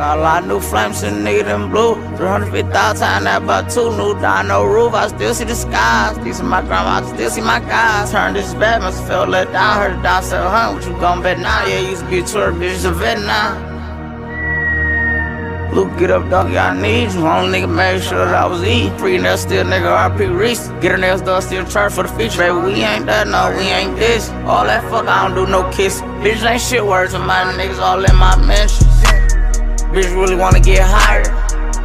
Got a lot of new flames and nigga them blue. 350,000 times that but two. New dino roof, I still see the skies. These are my grandma, I still see my guys. Turn this bad, must feel let down. Heard the dog said, huh, what you gon' bet now? Yeah, used to be a tour, bitch, a vet now. Luke, get up, dog, y'all need you. Only nigga made sure that I was eating. Free and still nigga, R.P. Reese. Get her nails done, still charge for the feature. Baby, we ain't that, no, we ain't this. All that fuck, I don't do no kiss. Bitch, ain't shit words of my niggas all in my mentions. Bitch, really wanna get higher.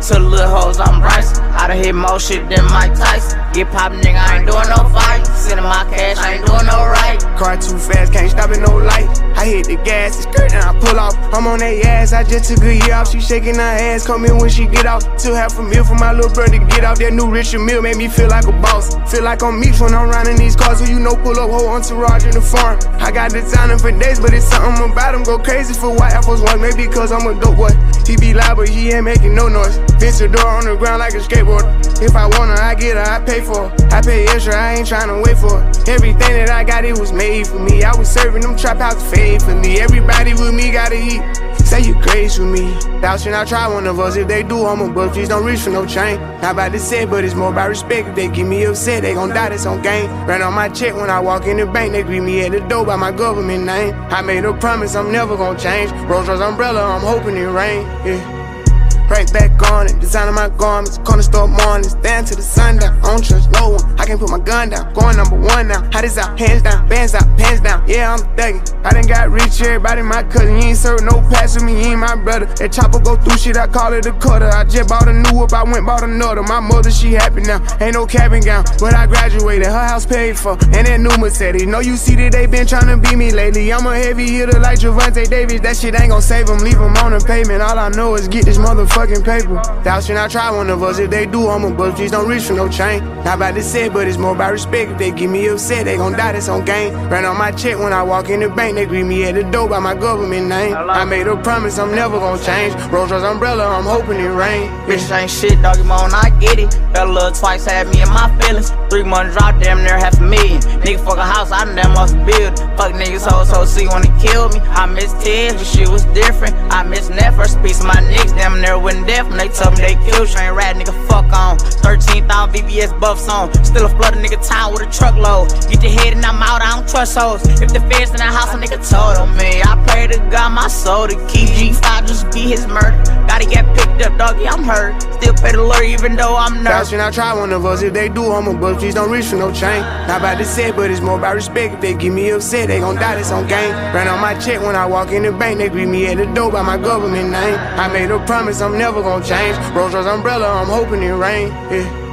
To the little hoes, I'm rising. I done hit more shit than Mike Tyson. Get poppin', nigga, I ain't doing no fight. Sending my cash, I ain't doing no right. Car too fast, can't stop at no light. I hit the gas, it's great, and I pull off. I'm on that ass, I just took a year off. She shaking her ass, call me when she get off. Two half a meal for my little brother to get off. That new Richard Mille made me feel like a boss. Feel like I'm meat when I'm riding these cars. Who you know pull up, whole entourage in the farm. I got designing for days, but it's something about them. Go crazy for white apples, one. Maybe cause I'm a dope boy. He be loud, but he ain't making no noise. Vince door on the ground like a skateboarder. If I want her, I get her, I pay for her. I pay extra, I ain't tryna wait for her. Everything that I got, it was made for me. I was serving them trap house faithfully. Everybody with me gotta eat. Say you crazy with me. Thou should not try one of us. If they do, I'm a buck. Please don't reach for no chain. Not about to say, but it's more about respect. If they get me upset, they gon' die, that's on game. Ran on my check when I walk in the bank. They greet me at the door by my government name. I made a promise, I'm never gon' change. Rolls-Royce umbrella, I'm hoping it rain. Yeah. Right back on it, designing my garments, corner store mornings, stand to the sun down, I don't trust no one, I can't put my gun down, going number one now, hot as out, hands down, bands out, pants down, yeah, I'm thuggin'. I done got rich, everybody my cousin, he ain't serve no pass with me, he ain't my brother, that chopper go through shit, I call it a cutter, I just bought a new whip, I went bought another, my mother, she happy now, ain't no cap and gown, but I graduated, her house paid for, and that new Mercedes, know you see that they been tryna beat me lately, I'm a heavy hitter like Gervonta Davis, that shit ain't gon' save him, leave him on the pavement, all I know is get this motherfucker fucking paper. Thou should not try one of us. If they do, I'm a bust. Please don't reach for no chain. Not about to say, but it's more about respect. If they get me upset, they gon' die, that's on game. Ran on my check when I walk in the bank. They greet me at the door by my government name. I made a promise, I'm never gon' change. Rolls-Royce umbrella, I'm hoping it rain. Bitch ain't shit, doggy moan, I get it. Fell a little twice, had me in my feelings. 3 months drop, damn near $500,000. Nigga fuck a house, I done damn off the build. Fuck niggas, hoes, so see when they killed me. I miss tears, the shit was different. I miss that first piece of my niggas, damn near went deaf when they told me they killed you. Ain't rat nigga, fuck on. 13,000 VBS buffs on. Still a flood of nigga time with a truckload. Get your head and I'm out, I don't trust hoes. If the feds in the house, a nigga told on me. I pray to God my soul to keep. G5 just be his murder. Gotta get picked up, doggy, I'm hurt. Still pay the lure even though I'm nervous. Thou should not try one of us. If they do, I'm a bust. Please don't reach for no chain. Not about to say, but it's more about respect. If they get me upset, they gon' die, that's on game. Ran on my check when I walk in the bank. They greet me at the door by my government name. I made a promise, I'm never gonna change. Rolls-Royce umbrella, I'm hoping it rain. Yeah.